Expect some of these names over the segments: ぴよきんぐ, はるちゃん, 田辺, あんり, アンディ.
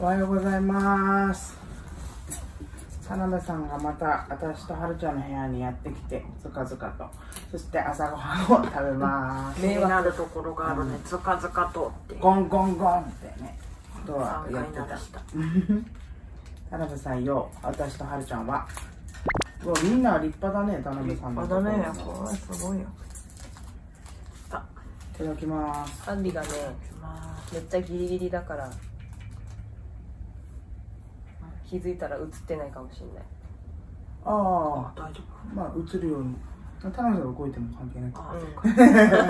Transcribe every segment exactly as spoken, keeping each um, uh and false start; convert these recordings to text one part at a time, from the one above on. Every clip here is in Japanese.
おはようございます。田辺さんがまた私とはるちゃんの部屋にやってきて、ずかずかと、そして朝ごはんを食べます。気になるところがあるね、うん、ずかずかとってゴンゴンゴンってね、ドアやってた田辺さんよ、私とはるちゃんはうわ、みんな立派だね、田辺さんのところ立派だね、これはすごいよ。いただきます。管理がね、めっちゃギリギリだから気づいたら映ってないかもしれない。ああ、大丈夫。まあ映るように。田辺さんが動いても関係ないから。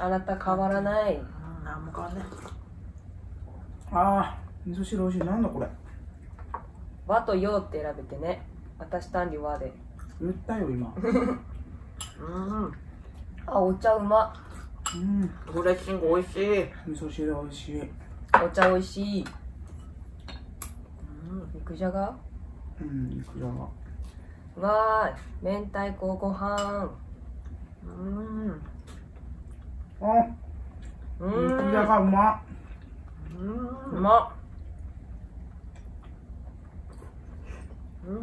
あなた変わらない。何も変わらない。ああ、味噌汁美味しい。なんだこれ。和と洋って選べてね。私単に和で。言ったよ今。うん。あ、お茶うま。うん。ドレッシング美味しい。味噌汁美味しい。お茶美味しい。肉じゃが、うん、肉じゃが。わーい、明太子ご飯。うん。あ、うん、肉じゃがうま。うん、うま。うん。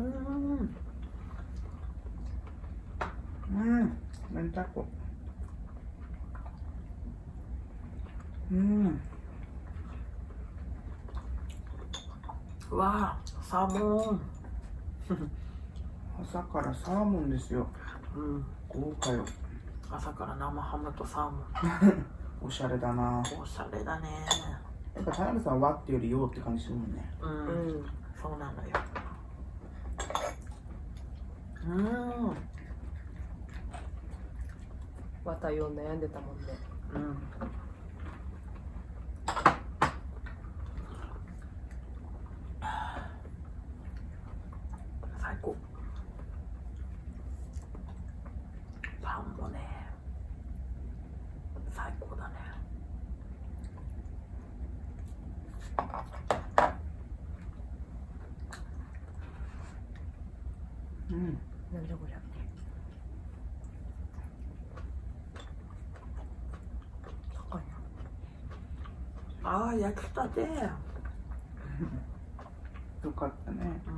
うん、明太子。うん。わあ、サーモン朝からサーモンですよ。うん、豪華よ。朝から生ハムとサーモンおしゃれだな。おしゃれだね。やっぱ田辺さんは和ってより洋って感じするもんね。うん、うん、そうなのよ。うん、和と洋悩んでたもんね。うん、パンもね、最高だね。うん、なんじゃこりゃ。高いな。ああ、焼きたて。よかったね。うん。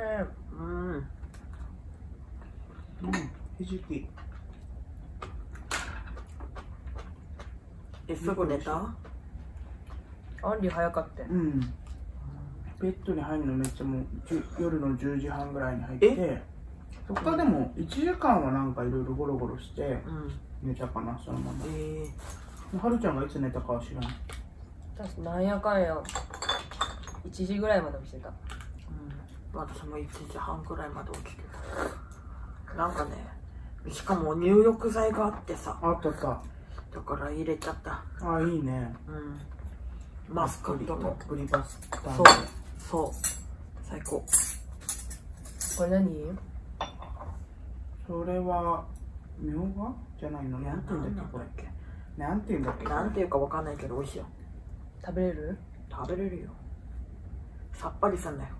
おいしい。うん。うん。ひじき。え、すぐ寝た？あんり早かった。うん。ベッドに入るのめっちゃもう夜のじゅうじはんぐらいに入って、そこからでもいちじかんはなんかいろいろゴロゴロして寝たかな、そのまま。ええ。はるちゃんがいつ寝たかは知らない。私なんやかんやいちじぐらいまで起きてた。私もいちじはんくらいまで起きてた。なんかね、しかも入浴剤があってさ。あったさ。だから入れちゃった。ああ、いいね。うん。マスカットとプリバスター。そう。そう。最高。これ何？それは、みょうがじゃないの？なんていうんだっけこれ。なんていうんだっけ？なんていうかわかんないけど、美味しいよ。食べれる？食べれるよ。さっぱりすんなよ。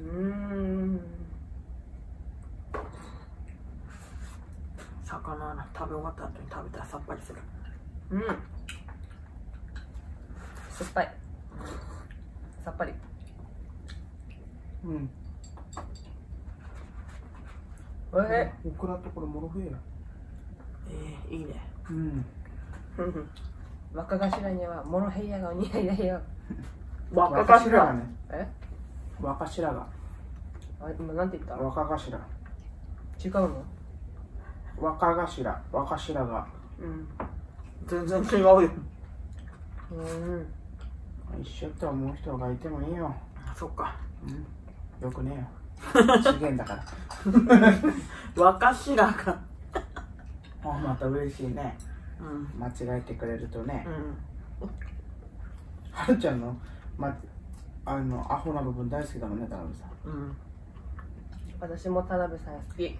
うーん、魚の食べ終わった後に食べたらさっぱりする。うん、酸っぱい、さっぱり。うん、おいしい。オクラとこれモロフェーラ。えー、いいね。うん。若頭にはモロヘイヤがお似合いだよ。若頭がね、え若頭が。あ、今なんて言った？若頭。違うの？若頭、若頭が。うん。全然違うよ。うん。一緒って思う人がいてもいいよ。あ、そっか。うん。よくねえよ。資源だから。若頭が。あ、また嬉しいね。うん。間違えてくれるとね。うん。はるちゃんの、ま。あのアホな部分大好きだもんね、田辺さん。うん。私も田辺さん好き。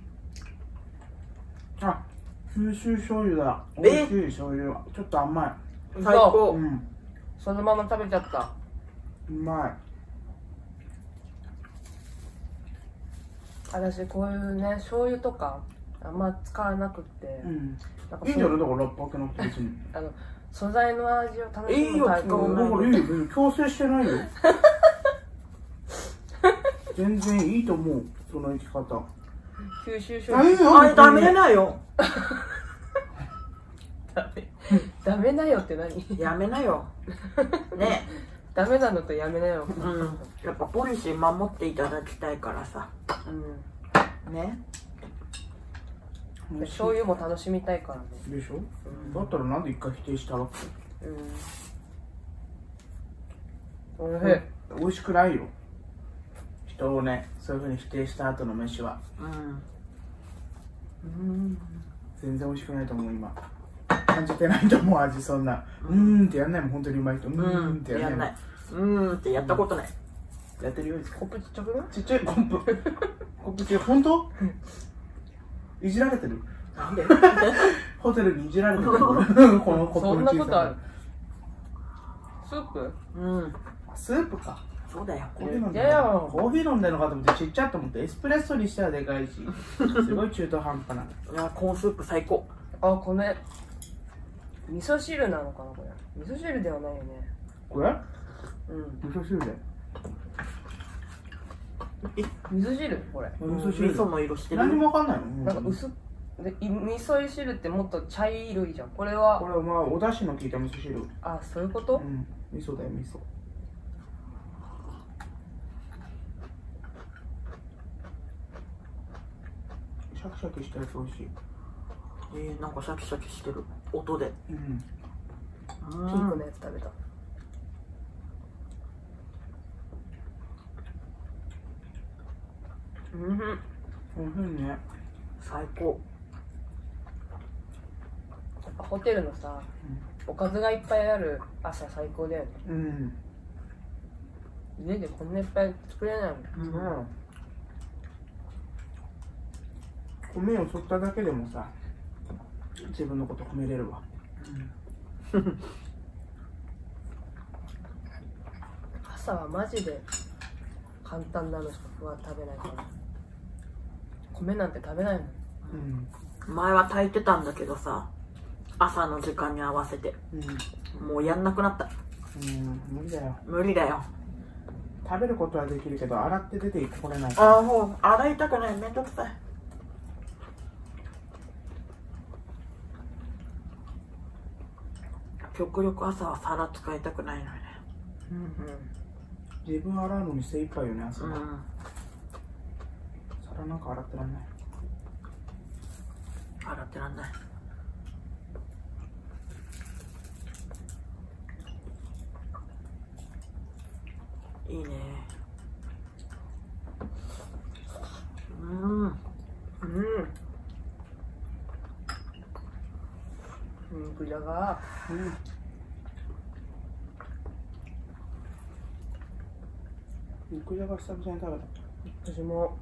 あ、九州醤油だ。美味しい醤油。ちょっと甘い。最高。うん。そのまま食べちゃった。うまい。私こういうね醤油とかあんま使わなくて、うん、なんかいいんじゃない、だからラップ開けなくて別にあの素材の味を楽しむタイプもないので、いいよ、だからいいよ、強制してないよ全然いいと思う、その生き方。吸収しよう。あ、ダメだよダメダメだよって何？やめなよねえダメなのとやめなよ、うん、やっぱポリシー守っていただきたいからさ、うん、ね、醤油も楽しみたいからね、でしょ、うん、だったらなんで一回否定したわけ、うん、おいしい、美味しくないよ、人をね、そういうふうに否定した後の飯は、うん、うん、全然美味しくないと思う、今感じてないと思う、味そんな、うんってやんないもん、本当にうまいと、うんってやんない、うんってやったことない、やってるようです。コップちっちゃくない？ちっちゃいコップ、コップちっちゃい、本当？いじられてる？なんで？ホテルにいじられてる？このコップの小さい。そんなことある？スープ？うん。スープか。そうだよ。コーヒー飲んでるの。コーヒー飲んでるのかと思ってちっちゃいと思ってエスプレッソにしたらでかいし、すごい中途半端な。いやコーンスープ最高。あこれ。味噌汁なのかなこれ。味噌汁ではないよね。これ？うん。味噌汁だよ。え、味噌汁これ。味噌汁。味噌の色してる。何もわかんないの。なんか薄で味噌汁ってもっと茶色いじゃん。これは。これはまあお出汁の効いた味噌汁。あ、そういうこと？うん。味噌だよ味噌。シャキシャキしたやつ美味しい。えー、なんかシャキシャキしてる音で、うん、ピンクのやつ食べた、うん、おいしいね、最高。やっぱホテルのさ、うん、おかずがいっぱいある朝最高だよね、うん、家でこんないっぱい作れないもん、うん、米を取っただけでもさ自分のこと褒めれるわ、うん、朝はマジで簡単なのしかは食べないから米なんて食べないもん、うん、前は炊いてたんだけどさ朝の時間に合わせて、うん、もうやんなくなった、うん、無理だよ無理だよ、食べることはできるけど洗って出てこれないから、あもう洗いたくない、めんどくさい、極力朝は皿使いたくないのよね、うんうん、自分洗うのに精一杯よね朝は、うん、皿なんか洗ってらんない洗ってらんない、いいね、うんうん肉じゃが、うん、肉じゃが久々に食べた、私も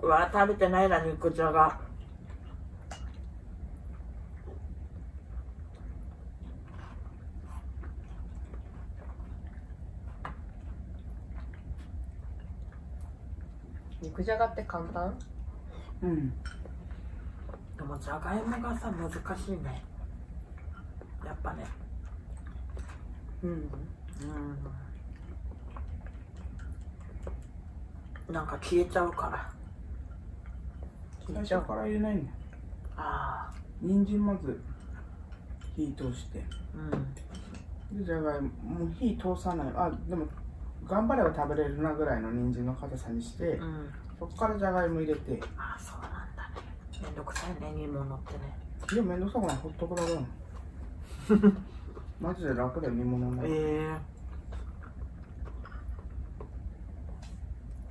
うわ食べてないな肉じゃが、肉じゃがって簡単？うんでもじゃがいもがさ難しいねやっぱね、うんうんなんか消えちゃうから最初から入れないんだ、ああ人参まず火通して、うんでじゃがいももう火通さない、あでも頑張れば食べれるなぐらいの人参の硬さにして、うん、そこからじゃがいも入れて、あそうなんだね、めんどくさいね煮物ってね、いやめんどくさくない、ほっとくだろうマジで楽だよ煮物ね、え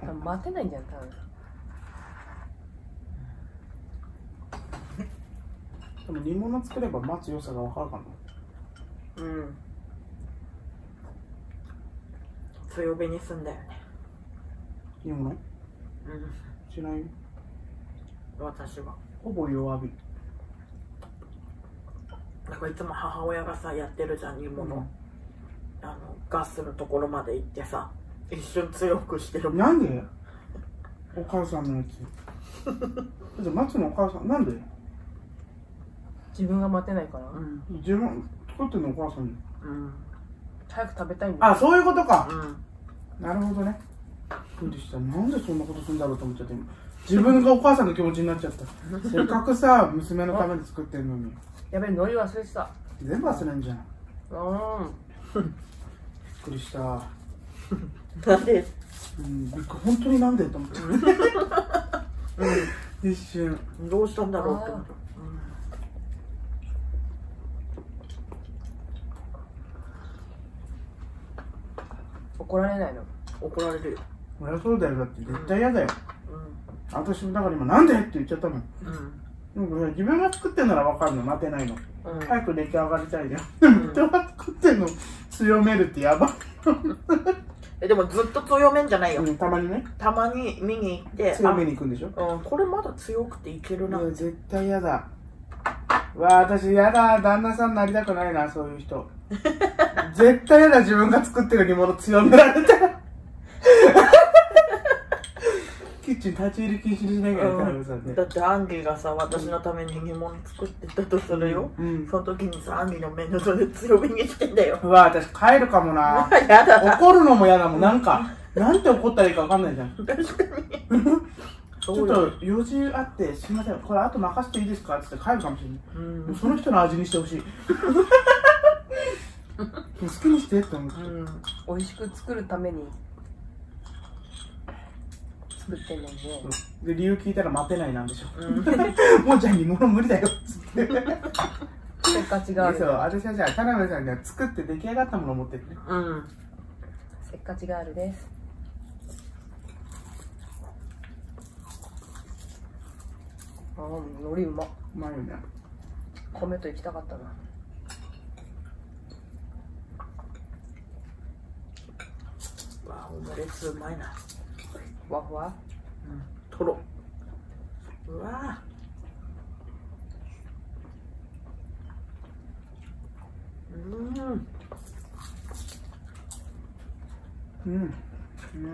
えー、待てないんじゃん多分でも煮物作れば待つ良さが分かるかな、うん強火にすんだよね煮物、うんしないよ私はほぼ弱火、なんかいつも母親がさやってるじゃん煮物、うん、あのガスのところまで行ってさ一瞬強くしてる、なんでお母さんのやつ。じゃ松のお母さんなんで？自分が待てないから。うん、自分作ってんのお母さんに。うん。早く食べたいんだ。あ、そういうことか。うん、なるほどね。びっくりした。なんでそんなことするんだろうと思っちゃって今。自分がお母さんの気持ちになっちゃった。せっかくさ、娘のために作ってんのに。やべえ、海苔忘れてた。全部忘れんじゃん。うん。びっくりした。なんで？うん、本当になんでと思って。一瞬。どうしたんだろうって思った。怒られないの？怒られるよ。そりゃそうだよ、だって絶対嫌だよ。うん、私もだから今なんでって言っちゃったもん。うん、自分が作ってんならわかるの、待てないの。うん、早く出来上がりたいじゃん。うん、人が作ってんの強めるってやばいよ。え、でもずっと強めんじゃないよ。うん、たまにね。たまに見に行って。強めに行くんでしょ？うん、これまだ強くていけるな。うん、絶対嫌だ。わあ、私嫌だ。旦那さんなりたくないな、そういう人。絶対嫌だ、自分が作ってる煮物強められたら。キッチン立ち入り禁止しなきゃいけないからね。だってアンギがさ、私のために煮物作ってたとするよ。うん、その時にさ、アンギの面倒それ強めにしてんだよ。うわ、私帰るかもな。やだ。怒るのも嫌だもん。なんか、なんて怒ったらいいかわかんないじゃん。確かに。ちょっと用事あって、すみません、これあと任せていいですかって帰るかもしれない。うん、その人の味にしてほしい。好きにしてって思って、うん、美味しく作るために作ってんので、理由聞いたら待てないなんでしょ、うん、もうじゃあ煮物無理だよっつってせっかちがある。そう、私はじゃあ田辺さんが作って出来上がったものを持ってるね。うん、せっかちがあるです。ああ、海苔うまっ。うまいよね。米と行きたかったな。オムレツうまいな。ふわふわ、うん、とろ。うわぁ、うんうんうん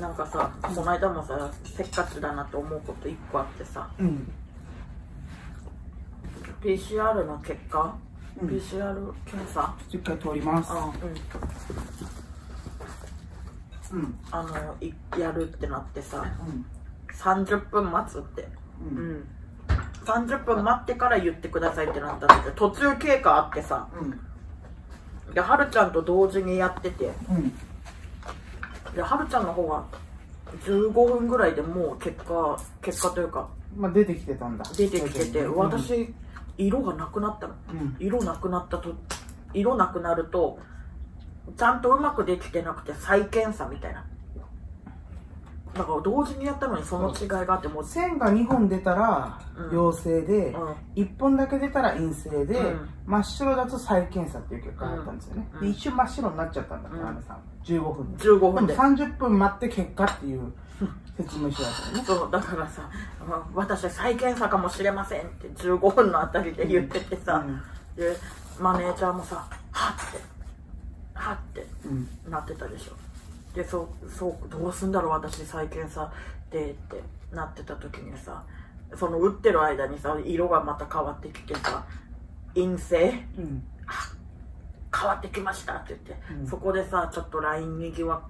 なんかさ、この間もさ、せっかちだなと思うこといっこあってさ、うん、ピーシーアール の結果、うん、ピーシーアール 検査いっかい通ります。うん、うん、あのいやるってなってさ、うん、さんじゅっぷん待つって、うんうん、さんじゅっぷん待ってから言ってくださいってなったんだけど、途中経過あってさ、うん、ではるちゃんと同時にやってて、うん、ではるちゃんの方がじゅうごふんぐらいでもう結果結果というか、まあ出てきてたんだ。出てきてて、うん、私色がなくなったの、うん、色なくなったと色なくなるとちゃんとうまくできてなくて再検査みたいな。だから同時にやったのにその違いがあって、もう線がにほん出たら陽性で、うんうん、いっぽんだけ出たら陰性で、うん、真っ白だと再検査っていう結果だったんですよね、うん、で一瞬真っ白になっちゃったんだから、うん、皆さんじゅうごふんでじゅうごふんでさんじゅっぷん待って結果っていう説明書だったよね。そうだからさ、私再検査かもしれませんってじゅうごふんのあたりで言っててさ、うん、でマネージャーもさはってはってなってたでしょ、うんで、そう、そうどうすんだろう私再検査でってなってた時にさ、その打ってる間にさ色がまた変わってきてさ陰性、うん、変わってきましたって言って、うん、そこでさちょっと ライン にぎわ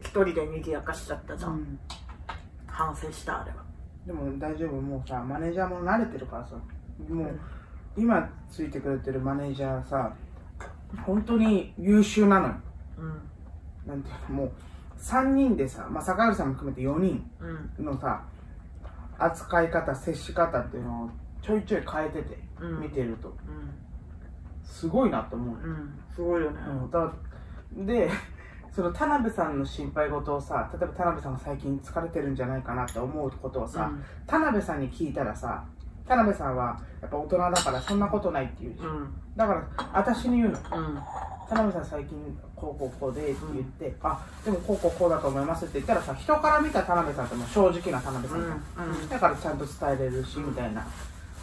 一人でにぎやかしちゃったじゃん、うん、反省した。あれはでも大丈夫、もうさマネージャーも慣れてるからさ、もう、うん、今ついてくれてるマネージャーさ本当に優秀なのよ、うん、なんていうの、もうさんにんでさ、まあ、坂原さんも含めてよにんのさ、うん、扱い方接し方っていうのをちょいちょい変えてて、うん、見てると、うん、すごいなと思う、うん、すごいよね、うん、だでその田辺さんの心配事をさ、例えば田辺さんが最近疲れてるんじゃないかなって思うことをさ、うん、田辺さんに聞いたらさ、田辺さんはやっぱ大人だからそんなことないって言うじゃん、うん、だから私に言うの、うん、田辺さん最近こうこうこうでって言って、うん、あでもこうこうこうだと思いますって言ったらさ、人から見た田辺さんってもう正直な田辺さん、うんうん、だからちゃんと伝えれるし、うん、みたいな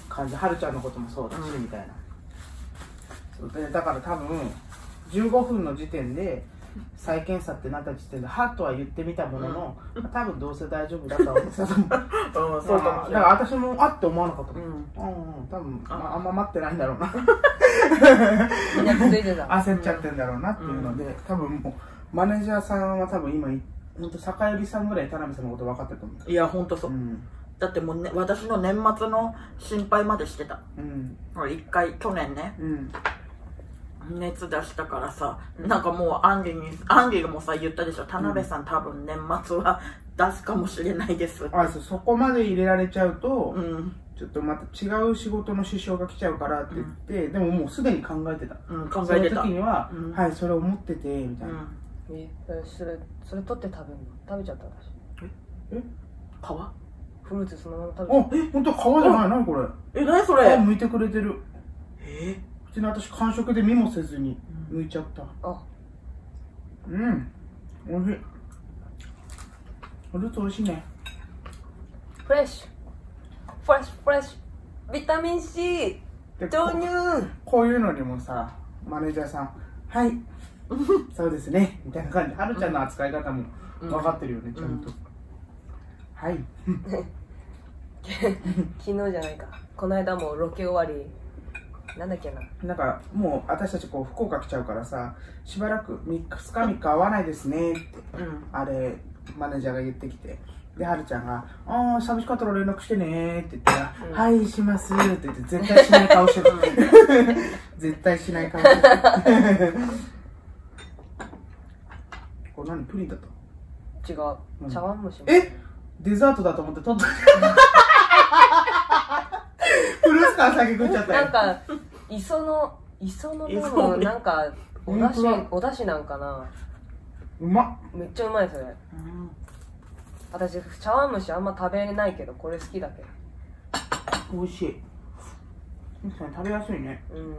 感じ、はるちゃんのこともそうだし、うん、みたいな。そうでだから多分じゅうごふんの時点で再検査ってなった時点ではっとは言ってみたものの、うん、多分どうせ大丈夫だと思ってたと思う。そうかもしれない。だから私もあって思わなかった。うん、うん、多分あんま待ってないんだろうな。焦っちゃってんだろうなっていうので、うん、多分もうマネージャーさんは多分今本当坂寄さんぐらい田辺さんのこと分かってると思う。いや本当そう。うん、だってもう、ね、私の年末の心配までしてた。うん、一回去年ね。うん熱出したからさ、なんかもうアンリにアンリもさ言ったでしょ、田辺さん多分年末は出すかもしれないです、うん、あそうそこまで入れられちゃうと、うん、ちょっとまた違う仕事の支障が来ちゃうからって言って、うん、でももうすでに考えてた、うん、考えてたその時には、うん、はいそれを持っててみたいな、うん、えそれそれ取って食べるの食べちゃった私ええ皮フルーツそのまま食べちゃったあえ本当皮じゃない何これえ何それ皮剥いてくれてるえ私完食で身もせずに剥いちゃった、うん、あうんおいしいフルーツおいしいねフレッシュフレッシュフレッシュビタミン C 投入 こ, こういうのにもさマネージャーさん「はいそうですね」みたいな感じはるちゃんの扱い方も分かってるよね、うん、ちゃんと、うん、はい昨日じゃないかこの間もロケ終わりなんだっけななんかもう私たちこう福岡来ちゃうからさしばらくみっかみっか会わないですねって、うん、あれマネージャーが言ってきてではるちゃんが「ああ寂しかったら連絡してね」って言ったら「うん、はいします」って言って絶対しない顔してる絶対しない顔してるこれ何プリンだった違う、うん、茶碗蒸しえデザートだと思って取ったフルーツから先食っちゃったよなんか磯の磯の部分なんかおだしおだしなんかなうまっめっちゃうまいそれ、うん、私茶碗蒸しあんま食べれないけどこれ好きだけどおいしい確かに食べやすいねうん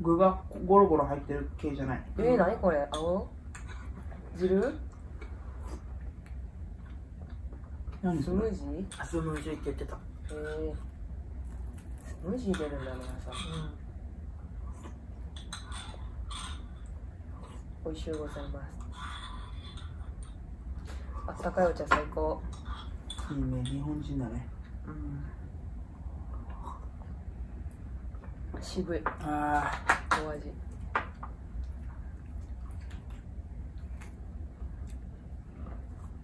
具がゴロゴロ入ってる系じゃないえー、何これ青汁何スムージースムージーって言ってたへえスムージー入れるんだなさ、うん、おいしゅうございますあったかいお茶最高いいね日本人だねうん渋いあーお味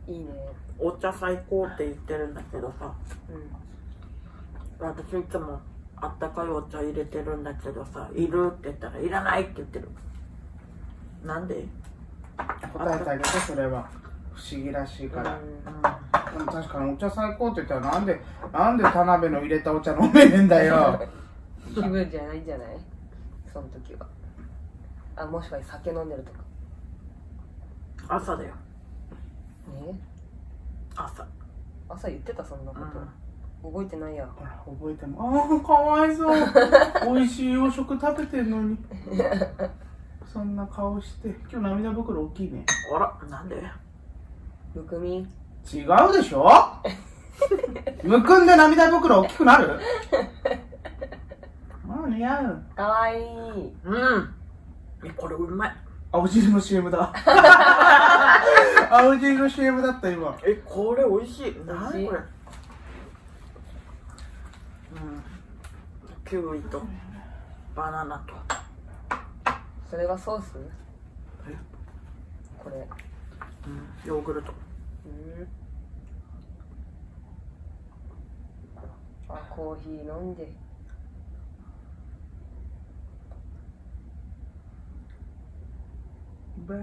いいねお茶最高って言ってるんだけどさ、うん、私いつもあったかいお茶入れてるんだけどさ「いる?」って言ったら「いらない」って言ってるなんで答えてあげてそれは不思議らしいから、うん、でも確かにお茶最高って言ったらなんでなんで田辺の入れたお茶飲めねえんだよ気分じゃないんじゃないその時はあもしかして酒飲んでるとか朝だよね、朝朝言ってたそんなこと、うん、覚えてないやほら覚えてないああかわいそうおいしい洋食食べてんのにそんな顔して今日涙袋大きいねあらなんでむくみ違うでしょむくんで涙袋大きくなるまあ似合うかわいいうんこれうまい青汁の シーエム だ青汁の シーエム だった今えこれ美味しい何これうんキウイとバナナとそれがソースえこれ、うん、ヨーグルトうんあコーヒー飲んでバ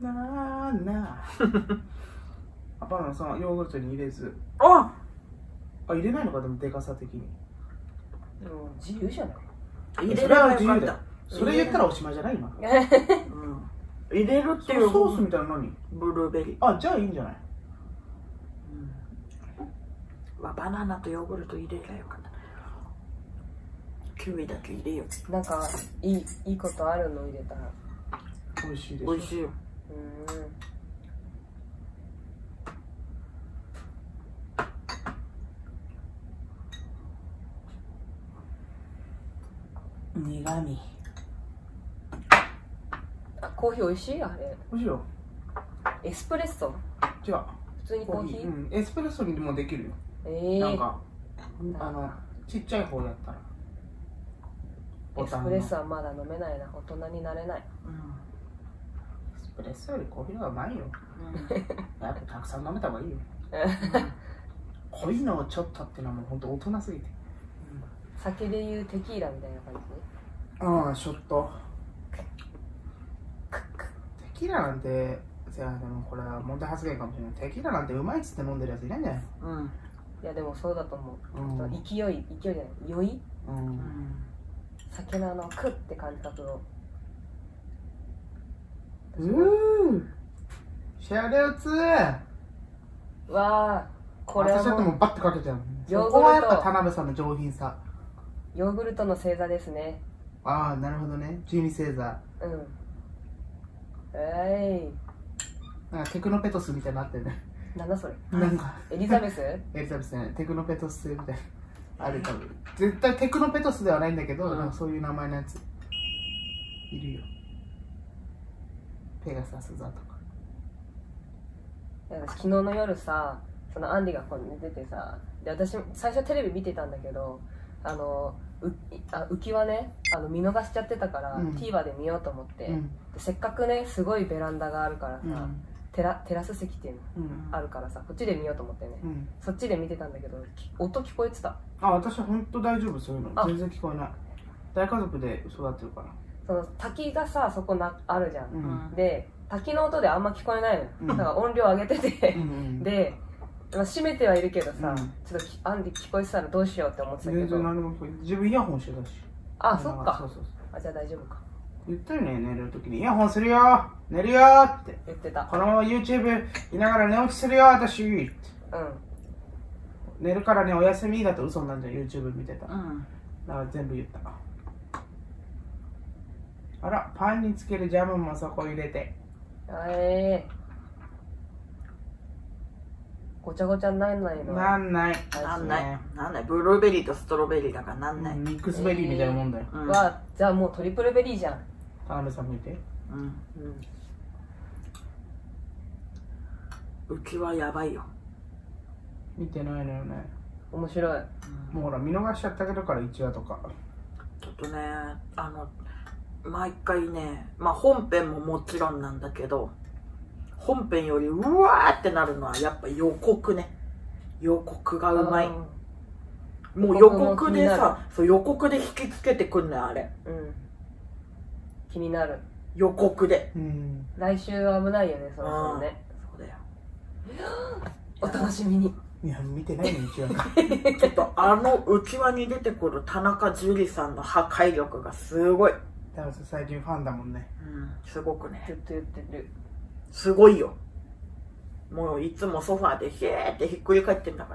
ナナあバナナさんヨーグルトに入れずああ入れないのかでもでかさ的にうん自由じゃない入れれば自由だそれ言ったらおしまいじゃない今入れるっていうソースみたいなのにブルーベリーあじゃあいいんじゃないわバナナとヨーグルト入れればよかったキウイだけ入れようなんかいいいいことあるの入れたら美味しいでしょ。美味しいよ。苦味。あ、コーヒー美味しいあれ。美味しいよ。エスプレッソ。違う。普通にコーヒー。うん、エスプレッソにでもできるよ。えー、なんかあのちっちゃい方だったら。エスプレッソはまだ飲めないな、大人になれない。エスプレッソよりコーヒーがうまいよ。やっぱたくさん飲めた方がいいよ。濃いのをちょっとってのはもう本当大人すぎて。酒でいうテキーラみたいな感じ。ああ、ショット。テキーラなんて、じゃあでもこれは問題発言かもしれない。テキーラなんてうまいっつって飲んでるやついないんじゃない。うん。いやでもそうだと思う。勢い、勢いじゃない、酔い。うん。酒のあのクッって感覚を。うん。シャレオツ。わあ、これは。私ちょっともうバッてかけちゃう。そこはやっぱ田辺さんの上品さ。ヨーグルトの星座ですね。ああ、なるほどね。じゅうに星座。うん。えい。なんかテクノペトスみたいになってるね。なんだそれ。なんかエリザベス？エリザベスね。テクノペトスみたいな。ある多分。絶対テクノペトスではないんだけど、うん、なんかそういう名前のやつ。いるよ。ペガサス座とか。昨日の夜さ、そのアンディがこう出てさ、で私最初テレビ見てたんだけど。あのうあ浮きはね、あの見逃しちゃってたから、うん、TVer で見ようと思って、うん、せっかくねすごいベランダがあるからさ、うん、テラ、テラス席っていうの、うん、あるからさ、こっちで見ようと思ってね、うん、そっちで見てたんだけど音聞こえてた。あ、私は本当大丈夫、そういうの全然聞こえない。大家族で育ってるから。その滝がさ、そこなあるじゃん、うん、で滝の音であんま聞こえないの、うん、だから音量上げててで閉めてはいるけどさ、ちょっとアンディ聞こえてたらどうしようって思ってたけど、全然何も聞こえて、自分イヤホンしてたし。あ、そっか。そうそうそう。あ、じゃあ大丈夫か。言ったよね、寝るときにイヤホンするよ、寝るよって言ってた。このまま YouTube いながら寝落ちするよ私。うん。寝るからね、お休みだと嘘になるじゃん、YouTube 見てたら。だから全部言った。あら、パンにつけるジャムもそこ入れて。ええ、ごちゃごちゃになんないの。なんないなんないなんない。ブルーベリーとストロベリーだからなんない。ミックスベリーみたいなもんだよ。わ、じゃあもうトリプルベリーじゃん。田辺さん見て。うんうん。浮きはやばいよ。見てないのよね。面白い。もうほら見逃しちゃったけどからいちわとか。ちょっとね、あの毎回ね、まあ本編ももちろんなんだけど、本編よりうわーってなるのはやっぱ予告ね。予告がうまい。もう予告でさ、そう予告で引きつけてくんね、あれ。うん。気になる。予告で。うん。来週は危ないよね、それはね。そうだよ。お楽しみに。いや、見てないの、うちわ。ちょっとあのうちわに出てくる田中樹里さんの破壊力がすごい。だから最近ファンだもんね。うん、すごくね。ずっと言ってる。すごいよ。もういつもソファーでひえーってひっくり返ってんだか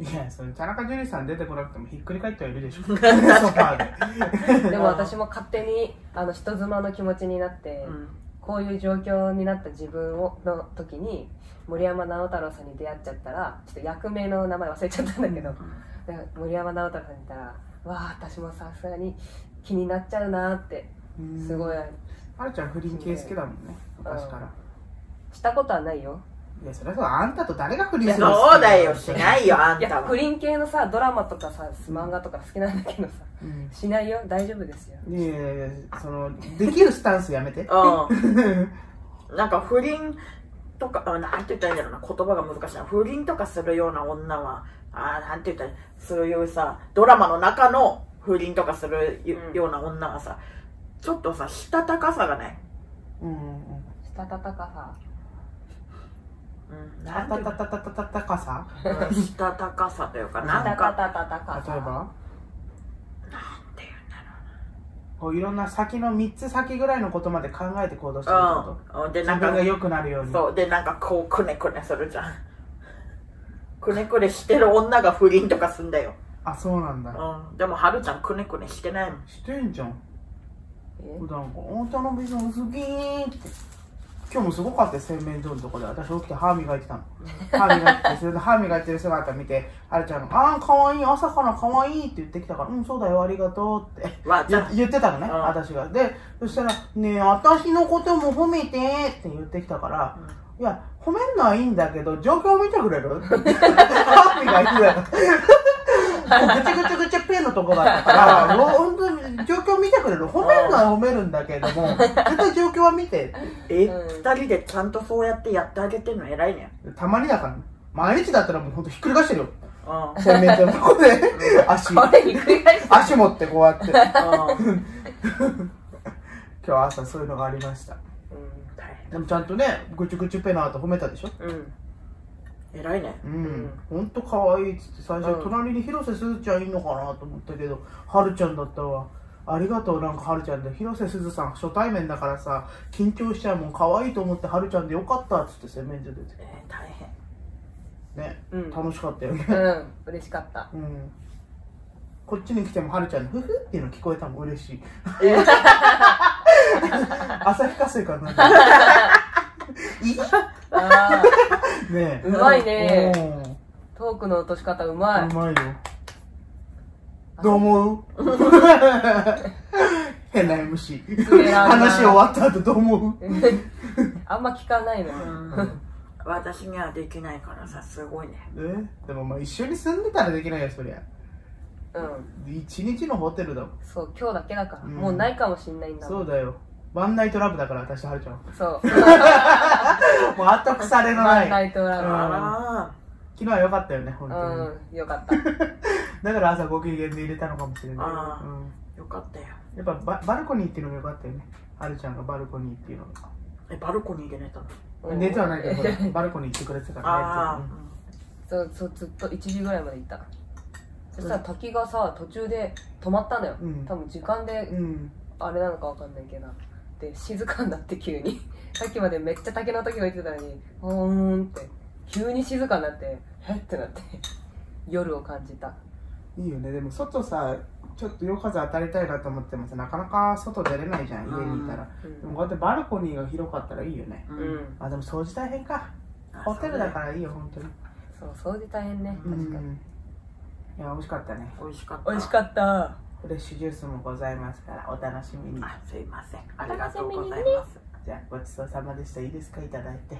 ら。いや、それ田中樹里さん出てこなくてもひっくり返ってはいるでしょソファーで。でも私も勝手にあの人妻の気持ちになって、うん、こういう状況になった自分をの時に森山直太朗さんに出会っちゃったら、ちょっと役名の名前忘れちゃったんだけど、うん、森山直太朗さんにいたら、わあ私もさすがに気になっちゃうなーって。すごい。あるちゃん不倫系好きだもんね、昔から。したことはないよ。いや、それはそう、あんたと誰が不倫するの。そうだよ、しないよ、あんたは。不倫系のさ、ドラマとかさ、漫画とか好きなんだけどさ、しないよ、大丈夫ですよ。いやいやいや、その、できるスタンスやめて。うん。なんか不倫とか、なんて言ったらいいんだろうな、言葉が難しいな。不倫とかするような女は、あー、なんて言ったらいい、そういうさ、ドラマの中の不倫とかするような女はさ、ちょっとさ、したたかさがない。うん。したたたかさ。うん。たたたたたたたたかさ。したたかさというか、なんか。たたたたかさ。例えば。なんていうんだろうな。こういろんな先の三つ先ぐらいのことまで考えて行動してること。うん。で、なんか自分が良くなるように。そう、で、なんかこうくねくねするじゃん。くねくねしてる女が不倫とかすんだよ。あ、そうなんだ。うん。でもはるちゃんくねくねしてないもん。してんじゃん。普段こう、あんたのビジョン好きーって。今日もすごかったよ、洗面所のとこで。私起きて歯磨いてたの。歯磨いてて、それで歯磨いてる姿見て、あれちゃんの、あー、かわいい、朝からかわいいって言ってきたから、うん、そうだよ、ありがとうって言ってたのね、うん、私が。で、そしたら、ねえ、私のことも褒めてって言ってきたから、うん、いや、褒めるのはいいんだけど、状況を見てくれるって。歯磨いてた。ぐちぐちぐちペンのとこだったから、本当に状況見てくれる。褒めるのは褒めるんだけれども、絶対状況は見て。え、二人でちゃんとそうやってやってあげてるの偉いね。たまにだから、毎日だったらもう本当ひっくり返してるよ。洗面所のとこで、足。足持ってこうやって。今日朝そういうのがありました。でもちゃんとね、ぐちぐちペンの後褒めたでしょ。偉いね。うん。ほんとかわいいっつって、最初、隣に広瀬すずちゃんいいのかなと思ったけど、はるちゃんだったわ。ありがとう、なんかはるちゃんで。広瀬すずさん、初対面だからさ、緊張しちゃうもん、かわいいと思って、はるちゃんでよかったっつって、洗面所出て。え、大変。ね、楽しかったよね。うん、嬉しかった。うん。こっちに来ても、はるちゃんのふふっていうの聞こえたの嬉しい。旭化成かな。いいねえ、うまいね。トークの落とし方うまい。うまいよ。どう思う？変な エムシー。話終わった後どう思う？あんま聞かないの。私にはできないからさ、すごいね。え、でもまあ一緒に住んでたらできないよそりゃ。うん。一日のホテルだもん。そう、今日だけだから。もうないかもしんないんだもん。そうだよ。ワンナイトラブだから、私、はるちゃん。そう。もう後腐れのない。ワンナイトラブ。昨日は良かったよね、本当に。うん、良かった。だから朝ご機嫌で入れたのかもしれない。良かったよ。やっぱバ、バルコニーっていうのも良かったよね。はるちゃんがバルコニーっていうのが。え、バルコニーで寝たの？寝てはないけど、バルコニー行ってくれてたからね。そう、そう、ずっといちじぐらいまで行った。そしたら滝がさ、途中で止まったのよ。多分時間で、あれなのかわかんないけど。静かになって急にさっきまでめっちゃ竹の時がいてたのにホーンって急に静かになってへってなって夜を感じた。いいよね。でも外さちょっと夜風当たりたいなと思ってもさなかなか外出れないじゃん、うん、家にいたら、うん、でもこうやってバルコニーが広かったらいいよね、うん、あでも掃除大変か。ホテルだからいいよ本当に。そう掃除大変ね確かに、うん、いや美味しかったね。美味しかった美味しかった。フレッシュジュースもございますからお楽しみに。あ、すいません。ありがとうございます。じゃあごちそうさまでした。いいですかいただいて。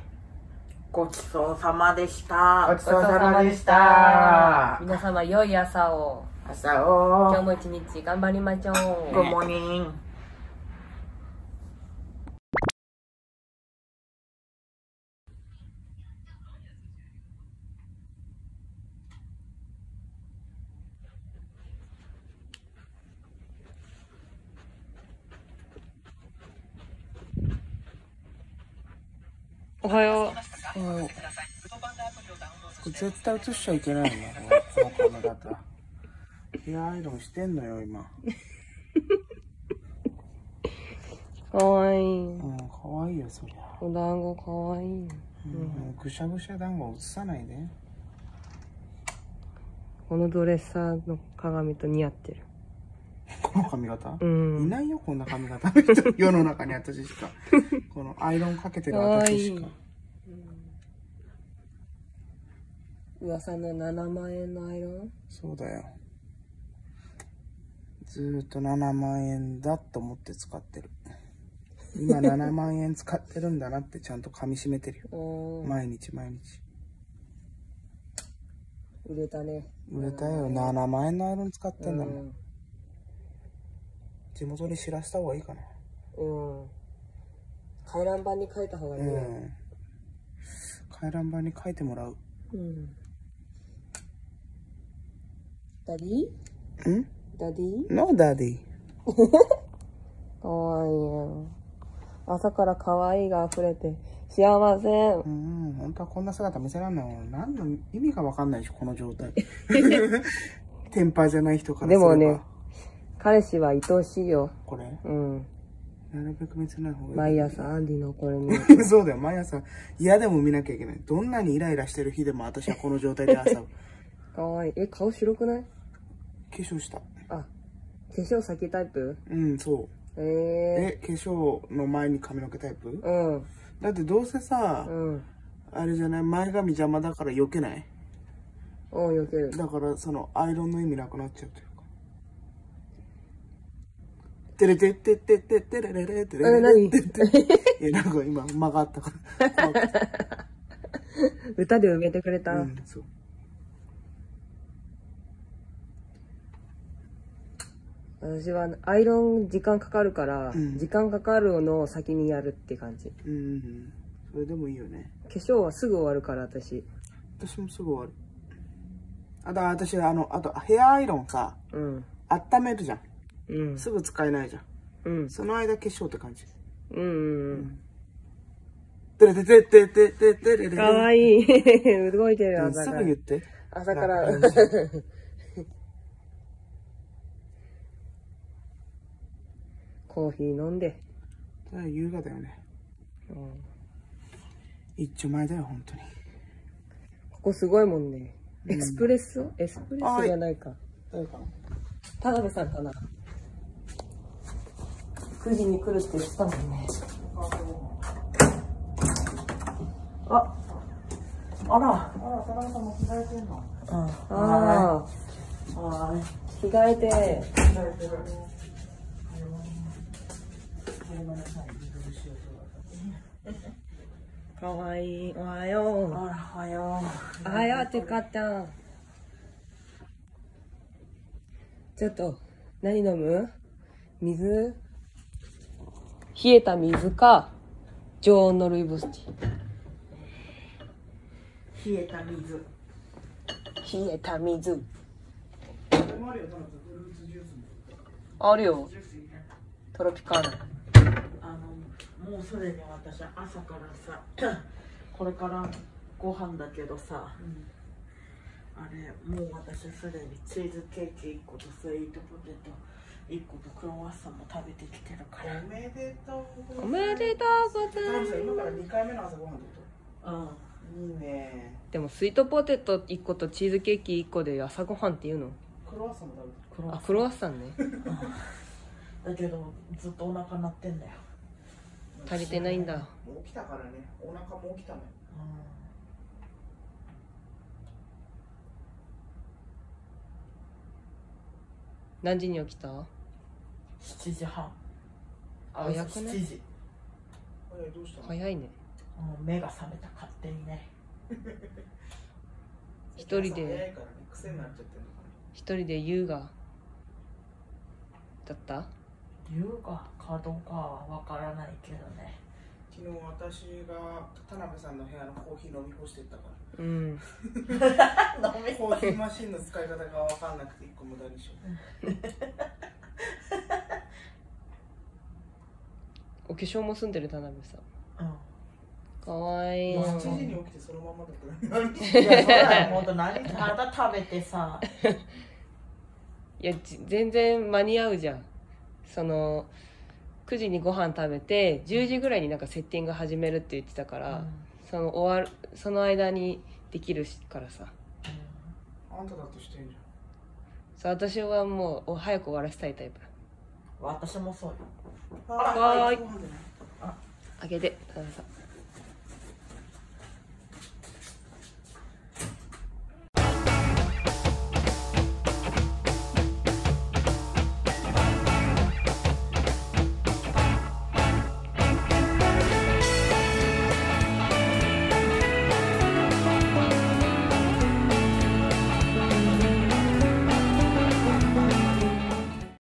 ごちそうさまでした。ごちそうさまでした。皆様良い朝を。朝を。今日も一日頑張りましょう。グッモーニング。おはよう。うん、絶対映しちゃいけないね。この髪型。ヘアアイロンしてんのよ、今。かわいい。うん、かわいいよ、そりゃ。お団子かわいい。うん、うん、ぐしゃぐしゃ団子映さないで。このドレッサーの鏡と似合ってる。この髪型、うん、いないよこんな髪型の人世の中に私しかこのアイロンかけてる私しか。うん、噂のななまんえんのアイロン。そうだよずーっとななまんえんだと思って使ってる。今ななまんえん使ってるんだなってちゃんと噛みしめてるよ毎日毎日。売れたね。売れたよ。ななまんえんのアイロン使ってんだもん、うん、地元に知らせた方がいいかな。うん。回覧板に書いた方がいいね。うん、回覧板に書いてもらう。うん。ダディ？ん？ダディ？ノーダディ。かわいいよ。朝から可愛いが溢れて幸せ。うん、本当はこんな姿見せらんないもん。何の意味がわかんないでしょこの状態。テンパじゃない人からすれば。でもね。彼氏は愛おしいよ。これ？うん。なるべく見せない方がいい。毎朝、アンディのこれ見る。そうだよ、毎朝。嫌でも見なきゃいけない。どんなにイライラしてる日でも私はこの状態で朝。かわいい。え、顔白くない？化粧した。あ、化粧先タイプ？うん、そう。えー、え、化粧の前に髪の毛タイプ？うん。だってどうせさ、うん、あれじゃない、前髪邪魔だから避けない？うん、避ける。だからそのアイロンの意味なくなっちゃうというか。てれてってってってってれれれってれれってって。え、なんか今間があったから。歌で埋めてくれた。うん、そう。私はアイロン時間かかるから、うん、時間かかるのを先にやるって感じ。うんうん、それでもいいよね。化粧はすぐ終わるから私。私もすぐ終わる。あと私あのあとヘアアイロンさ、うん、温めるじゃん。うん、すぐ使えないじゃん。うん、その間化粧って感じ。うんうんうん。てれててててててれれ。かわいい。動いてる朝から。すぐ言って。朝から。コーヒー飲んで。ただ優雅だよね。うん。一丁前だよ、本当に。ここすごいもんね。エスプレッソ、うん、エスプレッソじゃないか。誰か。田辺さんかな。くじに来るって言ってたもんね。あ、あら。あら、田辺さんも着替えてんの。うん。ああ。はい。着替えて。着替えてる。かわいい。おはよう。おはよう。おはよう、てかちゃん。ちょっと、何飲む？水？冷えた水か、常温のルイボスティー。冷えた水。冷えた水。あるよ。トロピカーナ。もうすでに私は朝からさ、これからご飯だけどさ、うん、あれもう私はすでにチーズケーキいっことスイートポテトいっことクロワッサンも食べてきてるから。おめでとう。おめでとうございます。今からにかいめの朝ご飯ってこと？うん、いいね。でもスイートポテトいっ個とチーズケーキいっ個で朝ご飯っていうの？クロワッサンも食べてる。あ、クロワッサンね。だけどずっとお腹鳴ってんだよ。足りてないんだ。もう起きたからね。お腹も起きたのよ。何時に起きた？しちじはん。早くね。しちじ。どうしたの？早いね。もう目が覚めた、勝手にね。一人で。一人で優雅だった？言うかかどうかはわからないけどね。昨日私が田辺さんの部屋のコーヒー飲み干してったから。うん。コーヒーマシンの使い方がわかんなくていっこ無駄にしよう。お化粧も済んでる田辺さん。うん、かわいい。しちじに起きてそのままだった。いや、そうだよ。もっと何ただ食べてさ。いや、全然間に合うじゃん。そのくじにご飯食べてじゅうじぐらいになんかセッティング始めるって言ってたから、うん、その終わるその間にできるからさ、うん、あんただとしてんじゃん。そう、私はもう早く終わらせたいタイプ。私もそうよ。はーい。あ、あげてください。